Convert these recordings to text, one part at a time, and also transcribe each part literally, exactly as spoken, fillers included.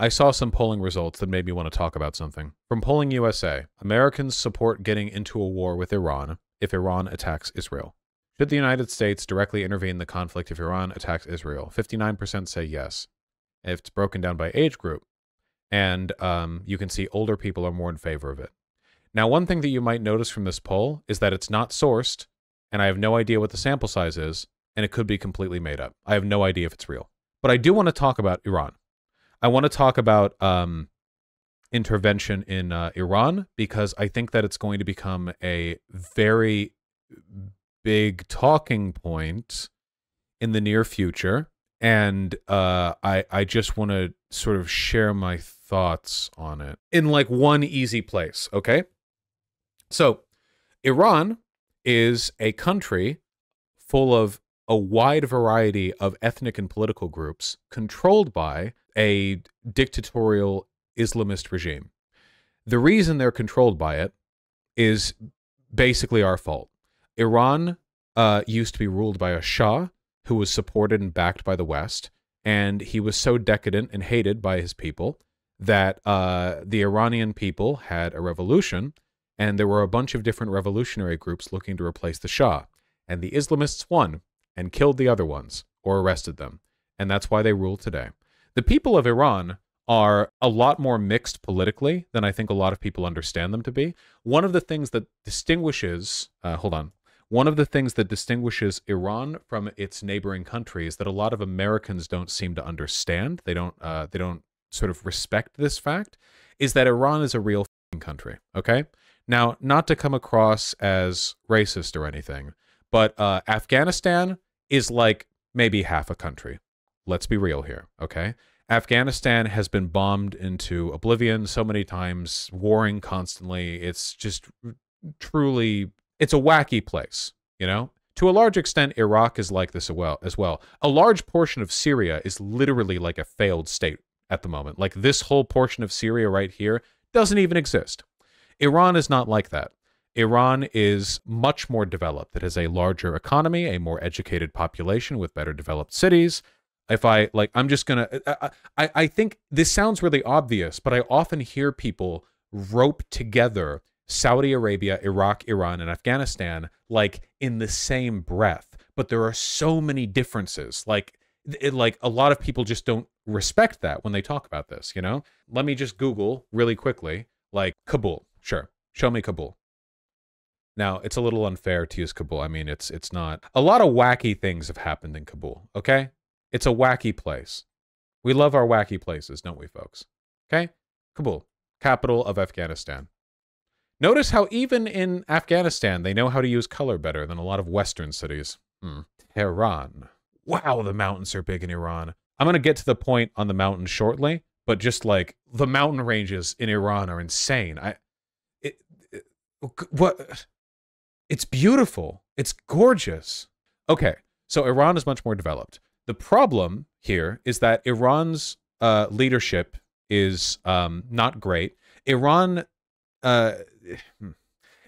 I saw some polling results that made me want to talk about something. From Polling U S A, Americans support getting into a war with Iran if Iran attacks Israel. Should the United States directly intervene in the conflict if Iran attacks Israel? fifty-nine percent say yes. It's broken down by age group. And um, you can see older people are more in favor of it. Now, one thing that you might notice from this poll is that it's not sourced, and I have no idea what the sample size is, and it could be completely made up. I have no idea if it's real. But I do want to talk about Iran. I want to talk about um, intervention in uh, Iran, because I think that it's going to become a very big talking point in the near future. And uh, I, I just want to sort of share my thoughts on it in like one easy place, okay? So Iran is a country full of a wide variety of ethnic and political groups controlled by a dictatorial Islamist regime. The reason they're controlled by it is basically our fault. Iran uh, used to be ruled by a Shah who was supported and backed by the West, and he was so decadent and hated by his people that uh, the Iranian people had a revolution, and there were a bunch of different revolutionary groups looking to replace the Shah, and the Islamists won and killed the other ones or arrested them, and that's why they rule today. The people of Iran are a lot more mixed politically than I think a lot of people understand them to be. One of the things that distinguishes, uh, hold on, One of the things that distinguishes Iran from its neighboring countries that a lot of Americans don't seem to understand, they don't, uh, they don't sort of respect this fact, is that Iran is a real f***ing country, okay? Now, not to come across as racist or anything, but uh, Afghanistan is like maybe half a country. Let's be real here, okay? Afghanistan has been bombed into oblivion so many times, warring constantly. It's just truly... It's a wacky place, you know? To a large extent, Iraq is like this as well. A large portion of Syria is literally like a failed state at the moment. Like this whole portion of Syria right here doesn't even exist. Iran is not like that. Iran is much more developed. It has a larger economy, a more educated population with better developed cities. If I, like, I'm just gonna, I, I, I think this sounds really obvious, but I often hear people rope together Saudi Arabia, Iraq, Iran, and Afghanistan, like, in the same breath. But there are so many differences. Like, it, like a lot of people just don't respect that when they talk about this, you know? Let me just Google really quickly, like, Kabul. Sure, show me Kabul. Now, it's a little unfair to use Kabul. I mean, it's, it's not... A lot of wacky things have happened in Kabul, okay? It's a wacky place. We love our wacky places, don't we, folks? Okay? Kabul, capital of Afghanistan. Notice how even in Afghanistan, they know how to use color better than a lot of Western cities. Hmm. Tehran. Wow, the mountains are big in Iran. I'm going to get to the point on the mountains shortly, but just like the mountain ranges in Iran are insane. I, it, it, what? It's beautiful. It's gorgeous. Okay, so Iran is much more developed. The problem here is that Iran's uh, leadership is um, not great. Iran... Uh,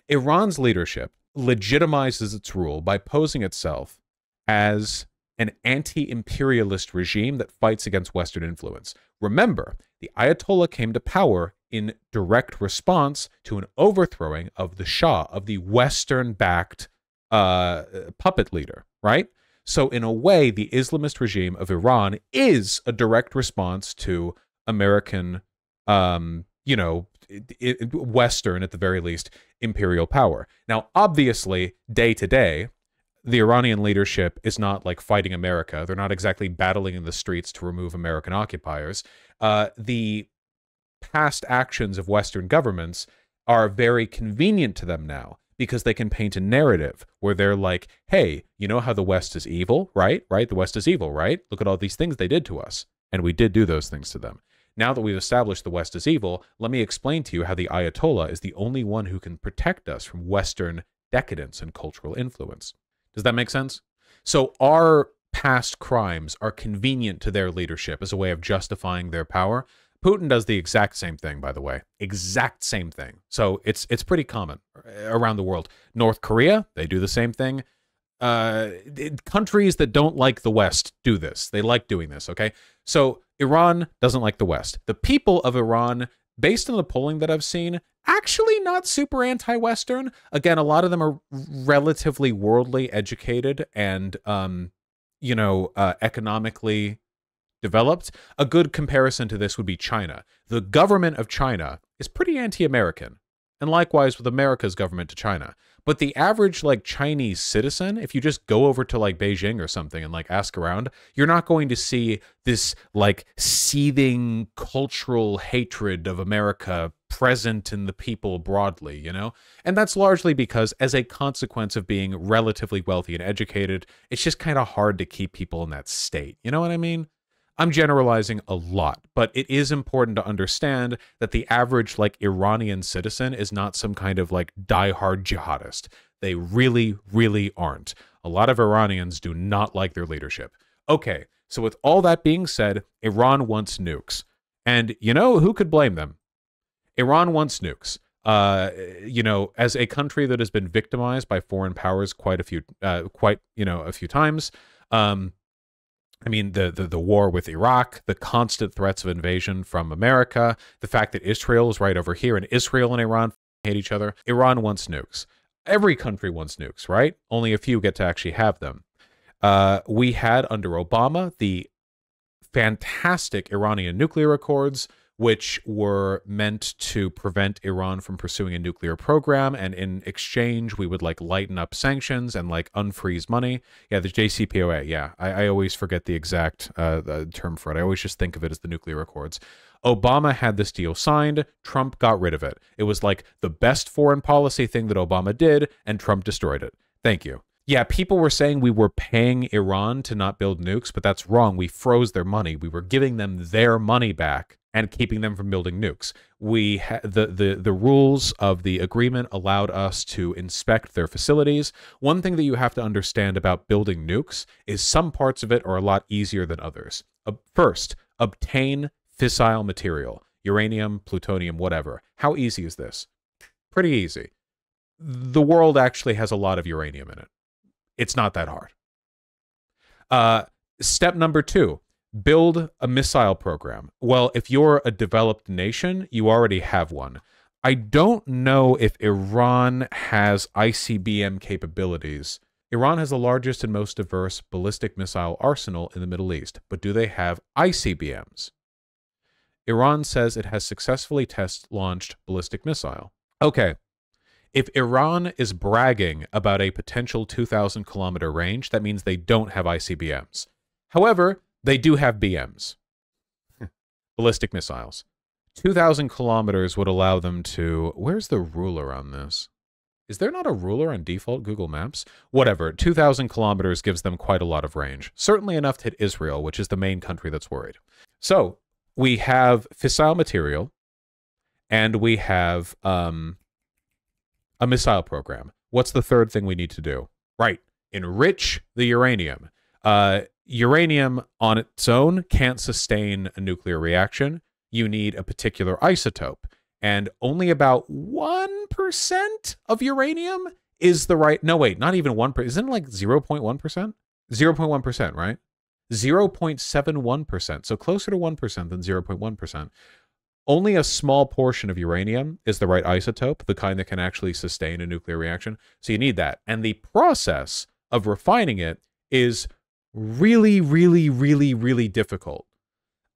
Iran's leadership legitimizes its rule by posing itself as an anti-imperialist regime that fights against Western influence. Remember, the Ayatollah came to power in direct response to an overthrowing of the Shah, of the Western-backed uh, puppet leader, right? So in a way, the Islamist regime of Iran is a direct response to American, um, you know, Western, at the very least, imperial power. Now, obviously, day to day, the Iranian leadership is not like fighting America. They're not exactly battling in the streets to remove American occupiers. Uh, the past actions of Western governments are very convenient to them now because they can paint a narrative where they're like, hey, you know how the West is evil, right? Right? The West is evil, right? Look at all these things they did to us. And we did do those things to them. Now that we've established the West is evil, let me explain to you how the Ayatollah is the only one who can protect us from Western decadence and cultural influence. Does that make sense? So our past crimes are convenient to their leadership as a way of justifying their power. Putin does the exact same thing, by the way. Exact same thing. So it's, it's pretty common around the world. North Korea, they do the same thing. Uh, it, countries that don't like the West do this. They like doing this, okay? So Iran doesn't like the West. The people of Iran, based on the polling that I've seen, actually not super anti-Western. Again, a lot of them are relatively worldly educated and, um, you know, uh, economically developed. A good comparison to this would be China. The government of China is pretty anti-American, and likewise with America's government to China. But the average, like, Chinese citizen, if you just go over to, like, Beijing or something and, like, ask around, you're not going to see this, like, seething cultural hatred of America present in the people broadly, you know? And that's largely because, as a consequence of being relatively wealthy and educated, it's just kind of hard to keep people in that state. You know what I mean? I'm generalizing a lot, but it is important to understand that the average, like, Iranian citizen is not some kind of, like, diehard jihadist. They really, really aren't. A lot of Iranians do not like their leadership. Okay, so with all that being said, Iran wants nukes. And, you know, who could blame them? Iran wants nukes. Uh, you know, as a country that has been victimized by foreign powers quite a few, uh, quite, you know, a few times, um... I mean, the, the the war with Iraq, the constant threats of invasion from America, the fact that Israel is right over here, and Israel and Iran hate each other. Iran wants nukes. Every country wants nukes, right? Only a few get to actually have them. Uh, we had, under Obama, the fantastic Iranian nuclear accords, which were meant to prevent Iran from pursuing a nuclear program, and in exchange, we would, like, lighten up sanctions and, like, unfreeze money. Yeah, the J C P O A, yeah. I, I always forget the exact uh, the term for it. I always just think of it as the nuclear accords. Obama had this deal signed. Trump got rid of it. It was, like, the best foreign policy thing that Obama did, and Trump destroyed it. Thank you. Yeah, people were saying we were paying Iran to not build nukes, but that's wrong. We froze their money. We were giving them their money back and keeping them from building nukes. We ha the, the, the rules of the agreement allowed us to inspect their facilities. One thing that you have to understand about building nukes is some parts of it are a lot easier than others. Uh, first, obtain fissile material. Uranium, plutonium, whatever. How easy is this? Pretty easy. The world actually has a lot of uranium in it. It's not that hard. Uh, step number two, build a missile program. Well, if you're a developed nation, you already have one. I don't know if Iran has I C B M capabilities. Iran has the largest and most diverse ballistic missile arsenal in the Middle East, but do they have I C B Ms? Iran says it has successfully test-launched ballistic missile. Okay. If Iran is bragging about a potential two thousand kilometer range, that means they don't have I C B Ms. However, they do have B Ms, ballistic missiles. two thousand kilometers would allow them to... Where's the ruler on this? Is there not a ruler on default Google Maps? Whatever, two thousand kilometers gives them quite a lot of range. Certainly enough to hit Israel, which is the main country that's worried. So, we have fissile material, and we have... Um, a missile program. What's the third thing we need to do? Right. Enrich the uranium. Uh, uranium on its own can't sustain a nuclear reaction. You need a particular isotope. And only about one percent of uranium is the right... No, wait, not even one percent. Isn't it like zero point one percent? zero point one percent, right? zero point seven one percent. So closer to one percent than zero point one percent. Only a small portion of uranium is the right isotope, the kind that can actually sustain a nuclear reaction. So you need that. And the process of refining it is really, really, really, really difficult.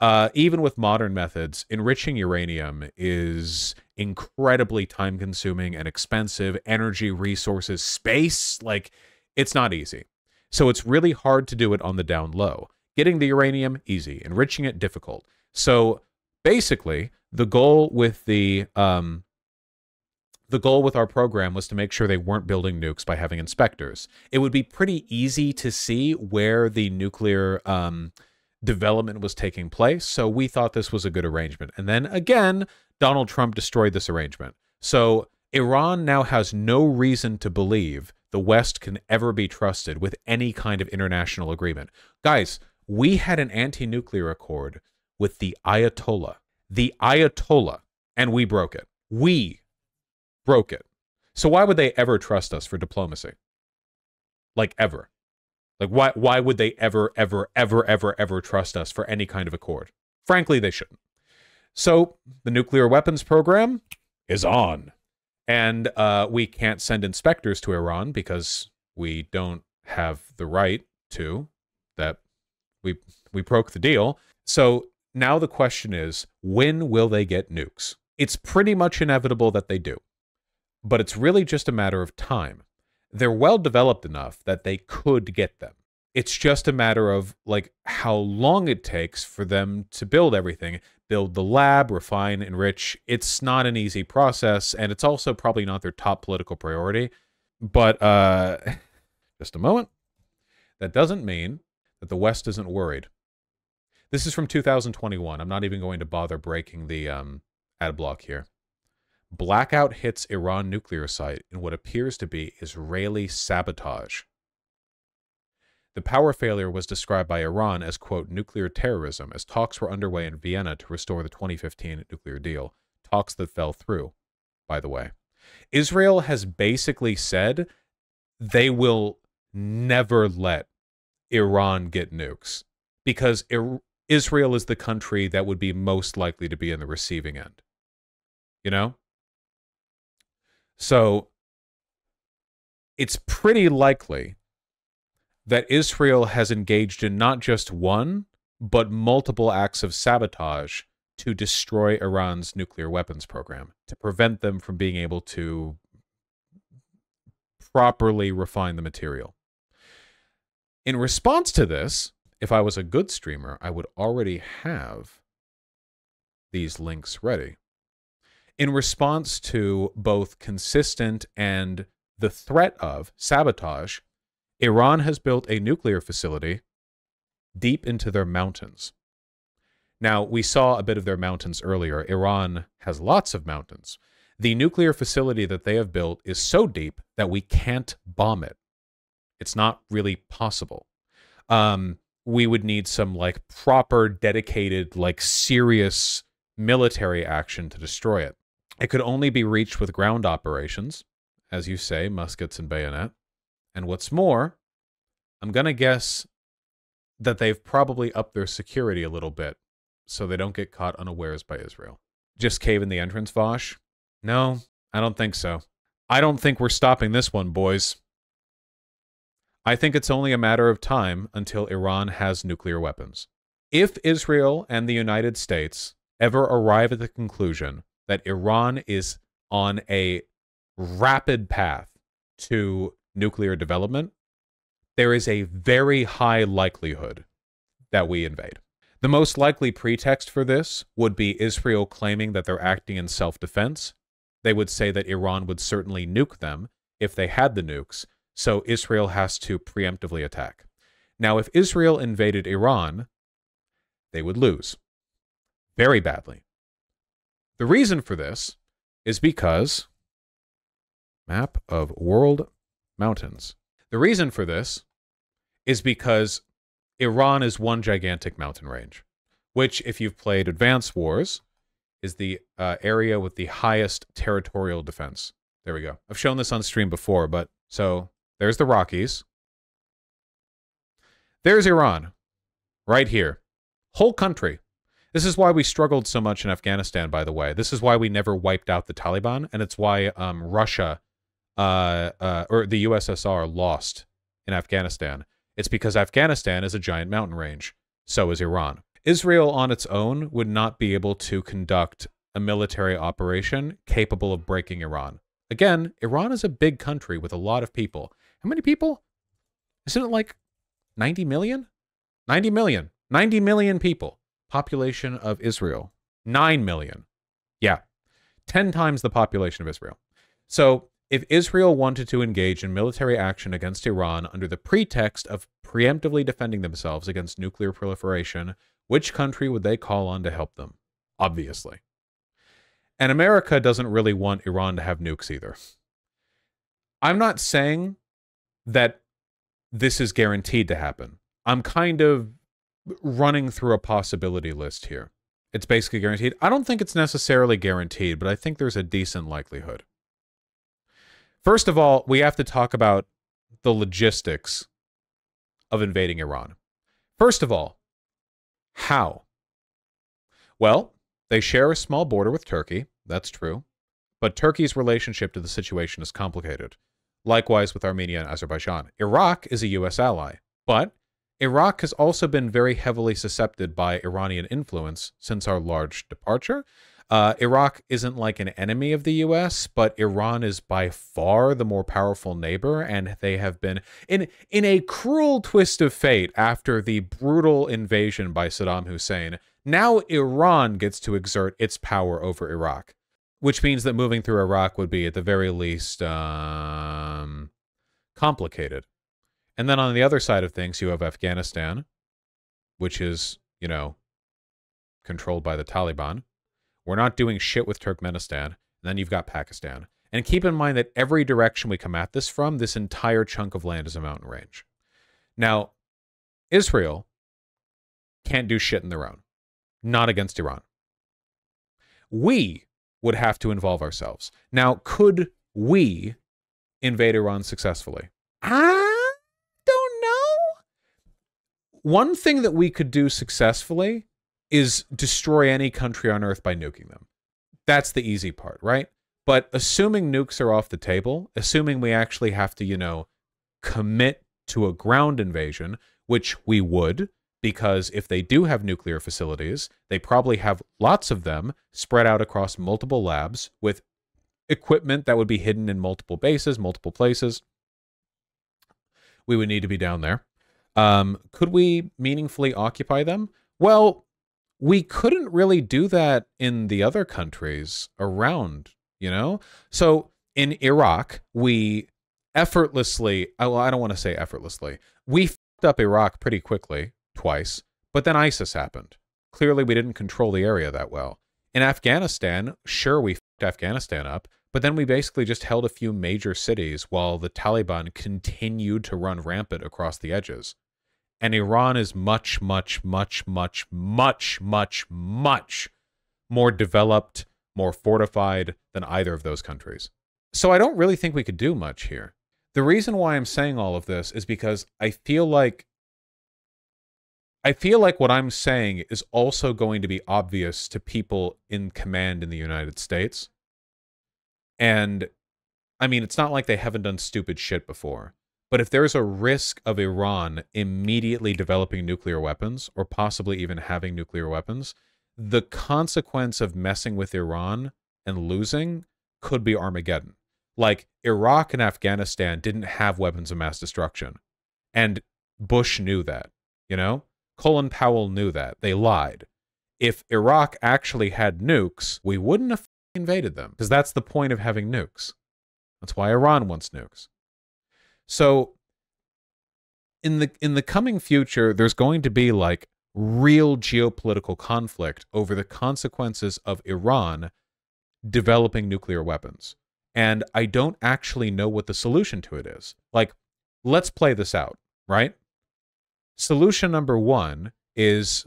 Uh, even with modern methods, enriching uranium is incredibly time-consuming and expensive. Energy, resources, space, like, it's not easy. So it's really hard to do it on the down low. Getting the uranium, easy. Enriching it, difficult. So basically, the goal with the um, the goal with our program was to make sure they weren't building nukes by having inspectors. It would be pretty easy to see where the nuclear um, development was taking place, so we thought this was a good arrangement. And then again, Donald Trump destroyed this arrangement. So Iran now has no reason to believe the West can ever be trusted with any kind of international agreement. Guys, we had an anti-nuclear accord with the Ayatollah. The Ayatollah. And we broke it. We broke it. So why would they ever trust us for diplomacy? like ever. Like, why, why would they ever, ever, ever, ever, ever trust us for any kind of accord? Frankly, they shouldn't. So the nuclear weapons program is on. And uh, we can't send inspectors to Iran because we don't have the right to. That we, we broke the deal. So now the question is, when will they get nukes? It's pretty much inevitable that they do. But it's really just a matter of time. They're well developed enough that they could get them. It's just a matter of, like, how long it takes for them to build everything. Build the lab, refine, enrich. It's not an easy process, and it's also probably not their top political priority. But, uh, just a moment. That doesn't mean that the West isn't worried. This is from two thousand twenty-one. I'm not even going to bother breaking the um, ad block here. Blackout hits Iran nuclear site in what appears to be Israeli sabotage. The power failure was described by Iran as, quote, nuclear terrorism, as talks were underway in Vienna to restore the twenty fifteen nuclear deal. Talks that fell through, by the way. Israel has basically said they will never let Iran get nukes because Israel is the country that would be most likely to be in the receiving end. You know? So it's pretty likely that Israel has engaged in not just one, but multiple acts of sabotage to destroy Iran's nuclear weapons program, to prevent them from being able to properly refine the material. In response to this, if I was a good streamer, I would already have these links ready. In response to both consistent and the threat of sabotage, Iran has built a nuclear facility deep into their mountains. Now, we saw a bit of their mountains earlier. Iran has lots of mountains. The nuclear facility that they have built is so deep that we can't bomb it. It's not really possible. Um, we would need some, like, proper, dedicated, like, serious military action to destroy it. It could only be reached with ground operations, as you say, muskets and bayonet. And what's more, I'm going to guess that they've probably upped their security a little bit so they don't get caught unawares by Israel. Just cave in the entrance, Vaush? No, I don't think so. I don't think we're stopping this one, boys. I think it's only a matter of time until Iran has nuclear weapons. If Israel and the United States ever arrive at the conclusion that Iran is on a rapid path to nuclear development, there is a very high likelihood that we invade. The most likely pretext for this would be Israel claiming that they're acting in self-defense. They would say that Iran would certainly nuke them if they had the nukes, so Israel has to preemptively attack. Now, if Israel invaded Iran, they would lose. Very badly. The reason for this is because... Map of world... mountains. The reason for this is because Iran is one gigantic mountain range, which, if you've played Advance Wars, is the uh, area with the highest territorial defense. There we go. I've shown this on stream before, but so there's the Rockies. There's Iran, right here. Whole country. This is why we struggled so much in Afghanistan, by the way. This is why we never wiped out the Taliban, and it's why um, Russia... Uh, uh, or the U S S R lost in Afghanistan. It's because Afghanistan is a giant mountain range. So is Iran. Israel on its own would not be able to conduct a military operation capable of breaking Iran. Again, Iran is a big country with a lot of people. How many people? Isn't it like ninety million? ninety million. ninety million people. Population of Israel. nine million. Yeah. ten times the population of Israel. So... if Israel wanted to engage in military action against Iran under the pretext of preemptively defending themselves against nuclear proliferation, which country would they call on to help them? Obviously. And America doesn't really want Iran to have nukes either. I'm not saying that this is guaranteed to happen. I'm kind of running through a possibility list here. It's basically guaranteed. I don't think it's necessarily guaranteed, but I think there's a decent likelihood. First of all, we have to talk about the logistics of invading Iran. First of all, how? Well, they share a small border with Turkey, that's true, but Turkey's relationship to the situation is complicated. Likewise with Armenia and Azerbaijan. Iraq is a U S ally, but Iraq has also been very heavily susceptible by Iranian influence since our large departure. Uh, Iraq isn't like an enemy of the U S, but Iran is by far the more powerful neighbor, and they have been, in, in a cruel twist of fate after the brutal invasion by Saddam Hussein, now Iran gets to exert its power over Iraq, which means that moving through Iraq would be, at the very least, um, complicated. And then on the other side of things, you have Afghanistan, which is, you know, controlled by the Taliban. We're not doing shit with Turkmenistan. And then you've got Pakistan. And keep in mind that every direction we come at this from, this entire chunk of land is a mountain range. Now, Israel can't do shit on their own. Not against Iran. We would have to involve ourselves. Now, could we invade Iran successfully? I don't know. One thing that we could do successfully is destroy any country on Earth by nuking them. That's the easy part, right? But assuming nukes are off the table, assuming we actually have to, you know, commit to a ground invasion, which we would, because if they do have nuclear facilities, they probably have lots of them spread out across multiple labs with equipment that would be hidden in multiple bases, multiple places. We would need to be down there. Um, could we meaningfully occupy them? Well, we couldn't really do that in the other countries around, you know? So in Iraq, we effortlessly, well, I don't want to say effortlessly, we fucked up Iraq pretty quickly, twice, but then ISIS happened. Clearly, we didn't control the area that well. In Afghanistan, sure, we fucked Afghanistan up, but then we basically just held a few major cities while the Taliban continued to run rampant across the edges. And Iran is much, much, much, much, much, much, much more developed, more fortified than either of those countries. So I don't really think we could do much here. The reason why I'm saying all of this is because I feel like, I feel like what I'm saying is also going to be obvious to people in command in the United States. And I mean, it's not like they haven't done stupid shit before. But if there's a risk of Iran immediately developing nuclear weapons, or possibly even having nuclear weapons, the consequence of messing with Iran and losing could be Armageddon. Like, Iraq and Afghanistan didn't have weapons of mass destruction. And Bush knew that, you know? Colin Powell knew that. They lied. If Iraq actually had nukes, we wouldn't have invaded them, because that's the point of having nukes. That's why Iran wants nukes. So in the in the coming future, there's going to be like real geopolitical conflict over the consequences of Iran developing nuclear weapons. And I don't actually know what the solution to it is. Like, let's play this out, right? Solution number one is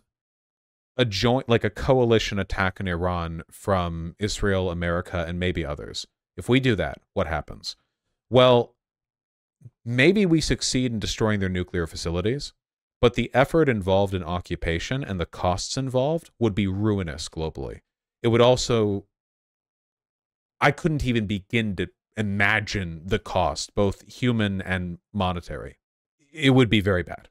a joint, like a coalition attack on Iran from Israel, America, and maybe others. If we do that, what happens? Well, maybe we succeed in destroying their nuclear facilities, but the effort involved in occupation and the costs involved would be ruinous globally. It would also, I couldn't even begin to imagine the cost, both human and monetary. It would be very bad.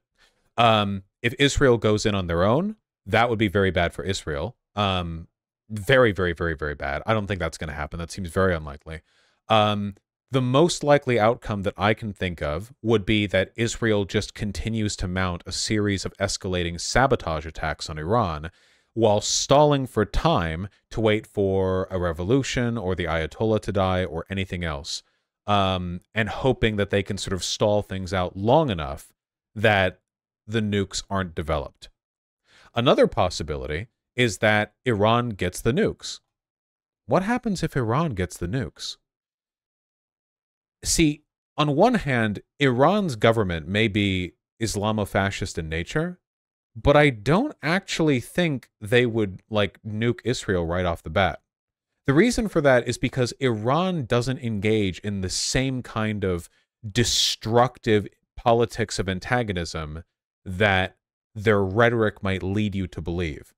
Um, if Israel goes in on their own, that would be very bad for Israel. Um, very, very, very, very bad. I don't think that's going to happen. That seems very unlikely. Um, The most likely outcome that I can think of would be that Israel just continues to mount a series of escalating sabotage attacks on Iran while stalling for time to wait for a revolution or the Ayatollah to die or anything else, um, and hoping that they can sort of stall things out long enough that the nukes aren't developed. Another possibility is that Iran gets the nukes. What happens if Iran gets the nukes? See, on one hand, Iran's government may be Islamo-fascist in nature, but I don't actually think they would, like, nuke Israel right off the bat. The reason for that is because Iran doesn't engage in the same kind of destructive politics of antagonism that their rhetoric might lead you to believe.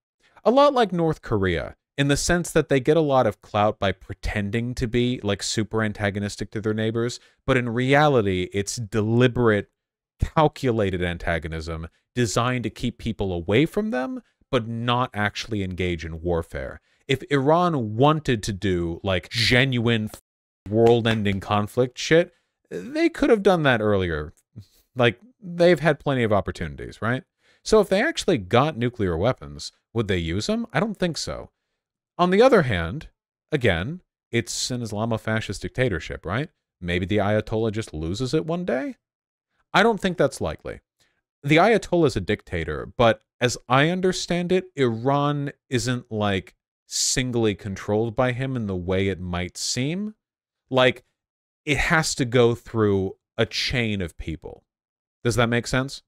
A lot like North Korea, in the sense that they get a lot of clout by pretending to be like super antagonistic to their neighbors, but in reality, it's deliberate, calculated antagonism designed to keep people away from them, but not actually engage in warfare. If Iran wanted to do like genuine world-ending conflict shit, they could have done that earlier. Like, they've had plenty of opportunities, right? So if they actually got nuclear weapons, would they use them? I don't think so. On the other hand, again, it's an Islamo-fascist dictatorship, right? Maybe the Ayatollah just loses it one day? I don't think that's likely. The Ayatollah is a dictator, but as I understand it, Iran isn't like singly controlled by him in the way it might seem. Like, it has to go through a chain of people. Does that make sense?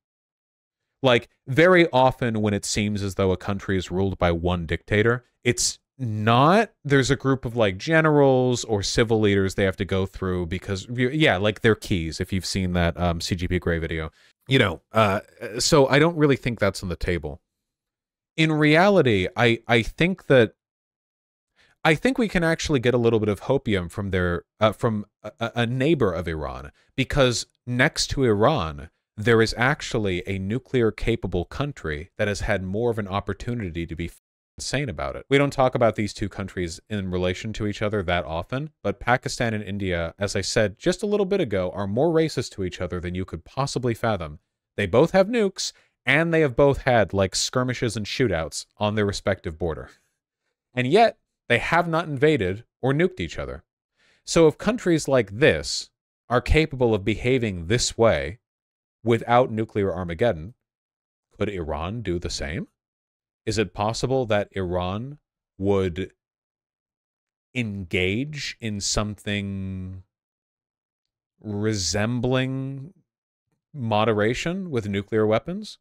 Like, very often when it seems as though a country is ruled by one dictator, it's not. There's a group of like generals or civil leaders they have to go through because, yeah, like they're keys, if you've seen that um, C G P Grey video. You know, uh, so I don't really think that's on the table. In reality, I, I think that I think we can actually get a little bit of hopium from their uh, from a, a neighbor of Iran, because next to Iran, there is actually a nuclear-capable country that has had more of an opportunity to be insane about it. We don't talk about these two countries in relation to each other that often, but Pakistan and India, as I said just a little bit ago, are more racist to each other than you could possibly fathom. They both have nukes, and they have both had, like, skirmishes and shootouts on their respective border. And yet, they have not invaded or nuked each other. So if countries like this are capable of behaving this way without nuclear Armageddon, could Iran do the same? Is it possible that Iran would engage in something resembling moderation with nuclear weapons?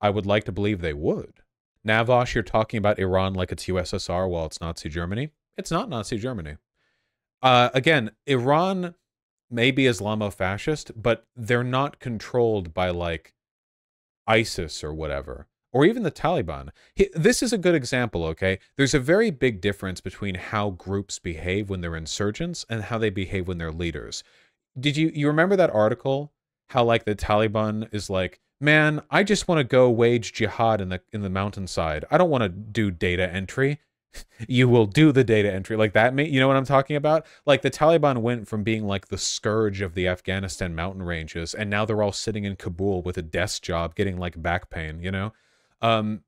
I would like to believe they would. Now, Vaush, you're talking about Iran like it's U S S R while it's Nazi Germany. It's not Nazi Germany. Uh, again, Iran may be Islamo-fascist, but they're not controlled by, like, ISIS or whatever, or even the Taliban. This is a good example, okay? There's a very big difference between how groups behave when they're insurgents and how they behave when they're leaders. Did you, you remember that article? How, like, the Taliban is like, man, I just want to go wage jihad in the, in the mountainside. I don't want to do data entry. You will do the data entry, like that, mate. You know what I'm talking about? Like, the Taliban went from being like the scourge of the Afghanistan mountain ranges, and now they're all sitting in Kabul with a desk job getting like back pain, you know? Um,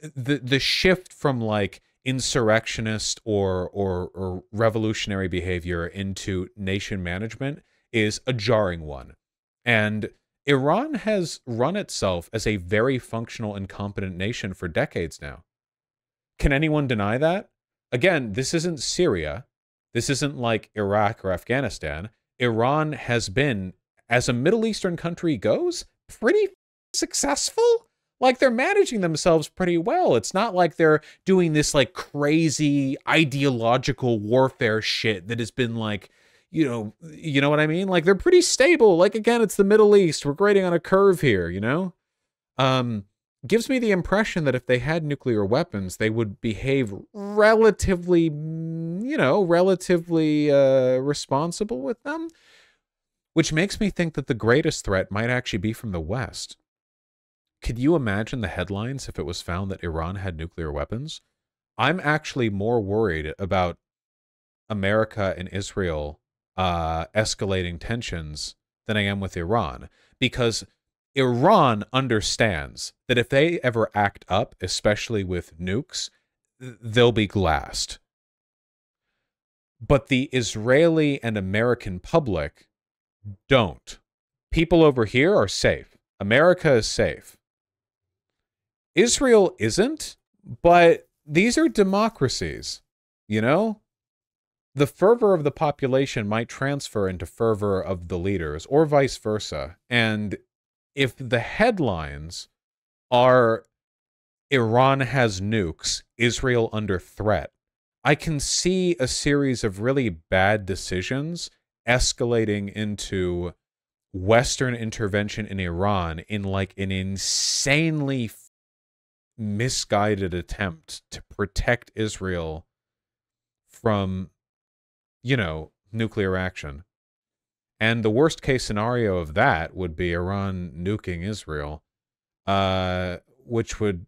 the the shift from like insurrectionist or, or, or revolutionary behavior into nation management is a jarring one. And Iran has run itself as a very functional and competent nation for decades now. Can anyone deny that? Again, this isn't Syria. This isn't like Iraq or Afghanistan. Iran has been, as a Middle Eastern country goes, pretty successful. Like, they're managing themselves pretty well. It's not like they're doing this, like, crazy ideological warfare shit that has been, like, you know, you know what I mean? Like, they're pretty stable. Like, again, it's the Middle East. We're grading on a curve here, you know? Um... gives me the impression that if they had nuclear weapons, they would behave relatively, you know, relatively uh, responsible with them, which makes me think that the greatest threat might actually be from the West. Could you imagine the headlines if it was found that Iran had nuclear weapons? I'm actually more worried about America and Israel uh, escalating tensions than I am with Iran, because Iran understands that if they ever act up, especially with nukes, they'll be glassed. But the Israeli and American public don't. People over here are safe. America is safe. Israel isn't, but these are democracies, you know? The fervor of the population might transfer into fervor of the leaders, or vice versa, and if the headlines are Iran has nukes, Israel under threat, I can see a series of really bad decisions escalating into Western intervention in Iran in like an insanely misguided attempt to protect Israel from, you know, nuclear action. And the worst case scenario of that would be Iran nuking Israel, uh, which would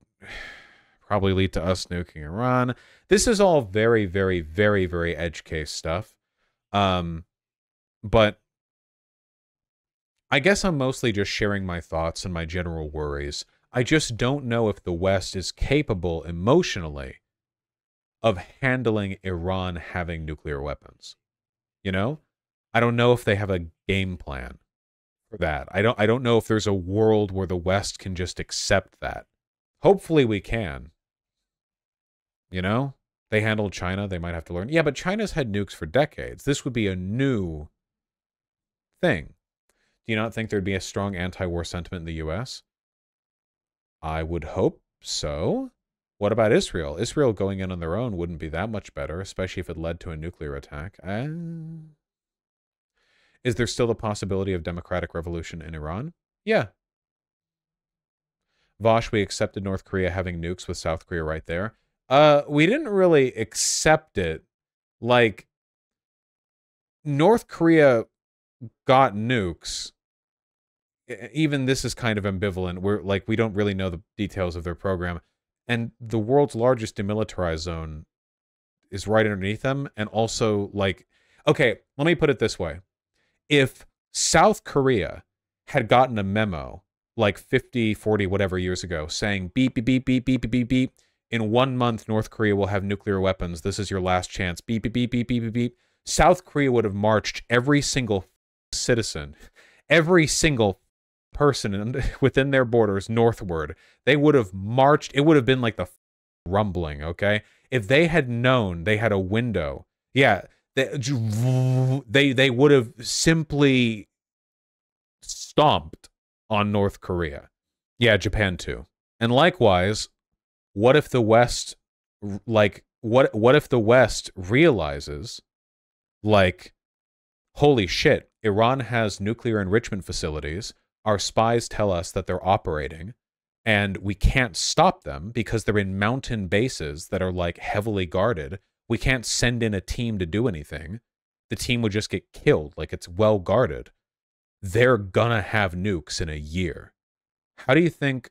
probably lead to us nuking Iran. This is all very, very, very, very edge case stuff. Um, but I guess I'm mostly just sharing my thoughts and my general worries. I just don't know if the West is capable emotionally of handling Iran having nuclear weapons. You know? I don't know if they have a game plan for that. I don't I don't know if there's a world where the West can just accept that. Hopefully we can. You know? They handled China, they might have to learn. Yeah, but China's had nukes for decades. This would be a new thing. Do you not think there'd be a strong anti-war sentiment in the U S? I would hope so. What about Israel? Israel going in on their own wouldn't be that much better, especially if it led to a nuclear attack. Uh, is there still the possibility of democratic revolution in Iran? Yeah. Vaush, we accepted North Korea having nukes with South Korea right there. Uh, we didn't really accept it. Like, North Korea got nukes. Even this is kind of ambivalent. We're like, we don't really know the details of their program. And the world's largest demilitarized zone is right underneath them. And also, like, okay, let me put it this way. If South Korea had gotten a memo like fifty, forty, whatever years ago saying beep, beep, beep, beep, beep, beep, beep, beep, in one month, North Korea will have nuclear weapons. This is your last chance. Beep, beep, beep, beep, beep, beep, beep. South Korea would have marched every single citizen, every single person within their borders northward. They would have marched. It would have been like the rumbling, okay? If they had known they had a window, yeah, they, they, they would have simply stomped on North Korea. Yeah, Japan too. And likewise, what if the West, like, what, what if the West realizes, like, holy shit, Iran has nuclear enrichment facilities. Our spies tell us that they're operating, and we can't stop them because they're in mountain bases that are, like, heavily guarded. We can't send in a team to do anything. The team would just get killed. Like, it's well guarded. They're gonna have nukes in a year. How do you think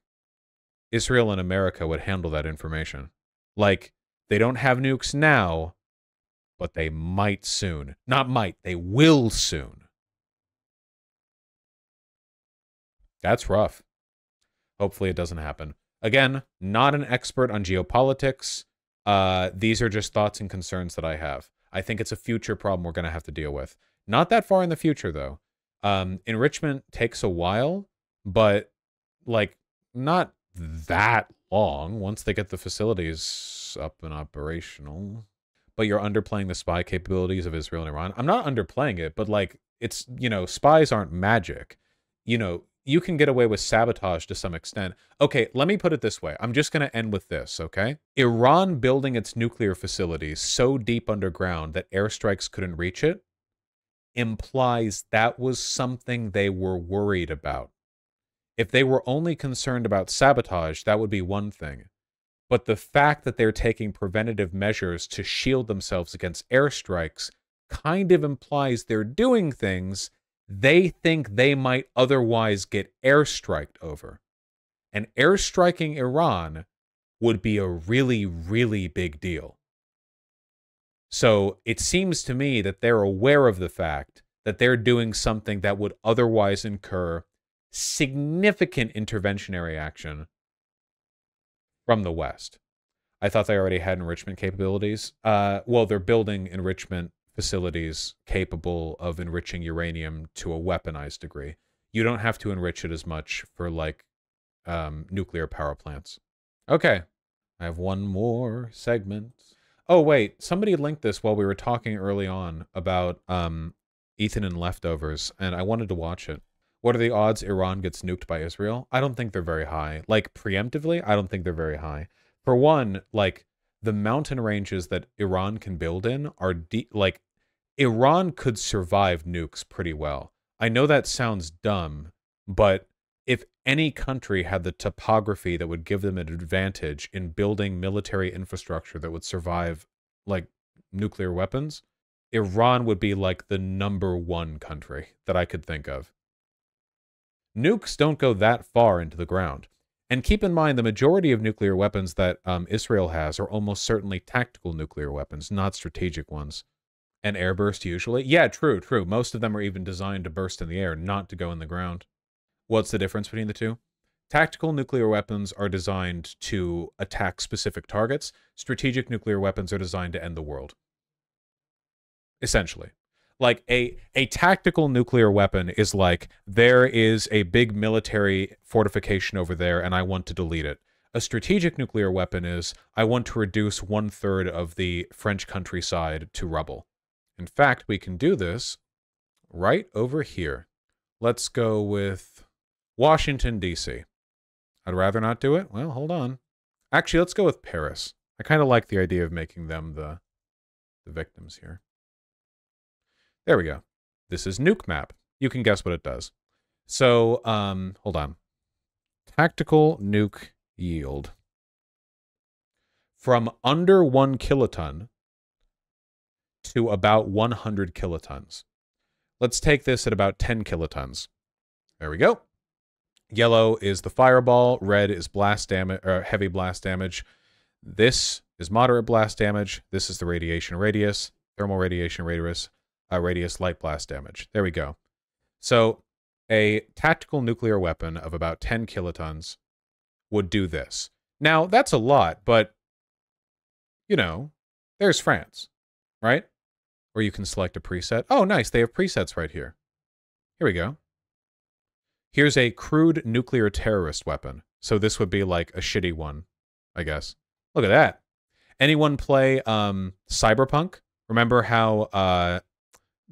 Israel and America would handle that information? Like, they don't have nukes now, but they might soon. Not might, they will soon. That's rough. Hopefully it doesn't happen. Again, not an expert on geopolitics. Uh, these are just thoughts and concerns that I have. I think it's a future problem we're going to have to deal with. Not that far in the future, though. Um, enrichment takes a while, but, like, not that long once they get the facilities up and operational. But you're underplaying the spy capabilities of Israel and Iran. I'm not underplaying it, but, like, it's, you know, spies aren't magic. You know, you can get away with sabotage to some extent. Okay, let me put it this way. I'm just going to end with this, okay? Iran building its nuclear facilities so deep underground that airstrikes couldn't reach it implies that was something they were worried about. If they were only concerned about sabotage, that would be one thing. But the fact that they're taking preventative measures to shield themselves against airstrikes kind of implies they're doing things they think they might otherwise get airstriked over. And airstriking Iran would be a really, really big deal. So it seems to me that they're aware of the fact that they're doing something that would otherwise incur significant interventionary action from the West. I thought they already had enrichment capabilities. Uh, well, they're building enrichment facilities capable of enriching uranium to a weaponized degree. You don't have to enrich it as much for, like, um, nuclear power plants. Okay, I have one more segment. Oh, wait, somebody linked this while we were talking early on about um, Ethan and Leftovers, and I wanted to watch it. What are the odds Iran gets nuked by Israel? I don't think they're very high. Like, preemptively, I don't think they're very high. For one, like, the mountain ranges that Iran can build in are deep, like, Iran could survive nukes pretty well. I know that sounds dumb, but if any country had the topography that would give them an advantage in building military infrastructure that would survive, like, nuclear weapons, Iran would be, like, the number one country that I could think of. Nukes don't go that far into the ground. And keep in mind, the majority of nuclear weapons that um, Israel has are almost certainly tactical nuclear weapons, not strategic ones. An airburst, usually? Yeah, true, true. Most of them are even designed to burst in the air, not to go in the ground. What's the difference between the two? Tactical nuclear weapons are designed to attack specific targets. Strategic nuclear weapons are designed to end the world. Essentially. Like, a, a tactical nuclear weapon is like, there is a big military fortification over there, and I want to delete it. A strategic nuclear weapon is, I want to reduce one-third of the French countryside to rubble. In fact, we can do this right over here. Let's go with Washington, D C I'd rather not do it. Well, hold on. Actually, let's go with Paris. I kind of like the idea of making them the, the victims here. There we go. This is Nuke Map. You can guess what it does. So, um, hold on. Tactical nuke yield. From under one kiloton to about one hundred kilotons. Let's take this at about ten kilotons. There we go. Yellow is the fireball. Red is blast damage, or heavy blast damage. This is moderate blast damage. This is the radiation radius, thermal radiation radius, uh, radius light blast damage. There we go. So a tactical nuclear weapon of about ten kilotons would do this. Now, that's a lot, but, you know, there's France, right? Or you can select a preset. Oh, nice. They have presets right here. Here we go. Here's a crude nuclear terrorist weapon. So this would be like a shitty one, I guess. Look at that. Anyone play um, Cyberpunk? Remember how uh,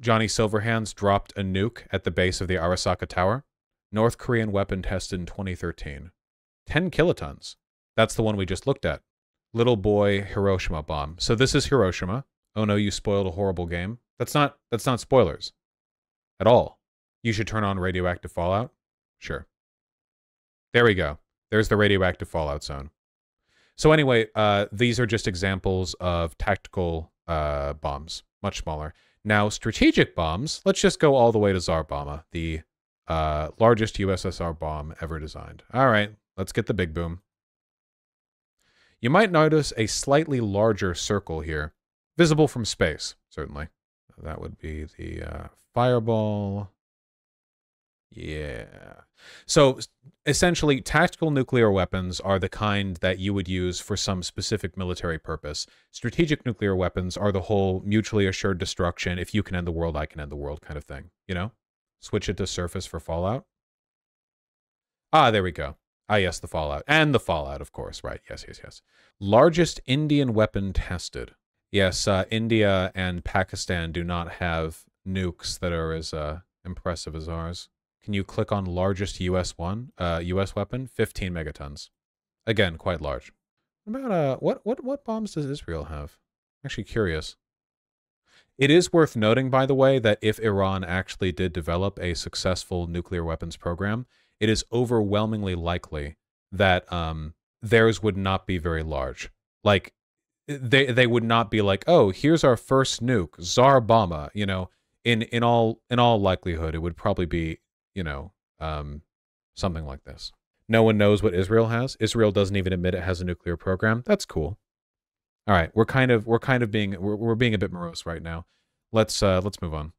Johnny Silverhands dropped a nuke at the base of the Arasaka Tower? North Korean weapon tested in twenty thirteen. ten kilotons. That's the one we just looked at. Little boy Hiroshima bomb. So this is Hiroshima. Oh no, you spoiled a horrible game. That's not that's not spoilers. At all. You should turn on radioactive fallout. Sure. There we go. There's the radioactive fallout zone. So anyway, uh, these are just examples of tactical uh, bombs. Much smaller. Now, strategic bombs, let's just go all the way to Tsar Bomba, the uh, largest U S S R bomb ever designed. All right, let's get the big boom. You might notice a slightly larger circle here. Visible from space, certainly. That would be the uh, fireball. Yeah. So, essentially, tactical nuclear weapons are the kind that you would use for some specific military purpose. Strategic nuclear weapons are the whole mutually assured destruction, if you can end the world, I can end the world kind of thing, you know? Switch it to surface for fallout. Ah, there we go. Ah, yes, the fallout. And the fallout, of course, right. Yes, yes, yes. Largest Indian weapon tested. Yes, uh, India and Pakistan do not have nukes that are as uh, impressive as ours. Can you click on largest U S one, uh, U S weapon? fifteen megatons. Again, quite large. What about uh, what what what bombs does Israel have? I'm actually curious. It is worth noting, by the way, that if Iran actually did develop a successful nuclear weapons program, it is overwhelmingly likely that um, theirs would not be very large. Like. They they would not be like, oh, here's our first nuke, Tsar Bomba, you know. In in all in all likelihood, it would probably be, you know, um, something like this. No one knows what Israel has. Israel doesn't even admit it has a nuclear program. That's cool. All right, we're kind of we're kind of being we're we're being a bit morose right now. Let's uh, let's move on.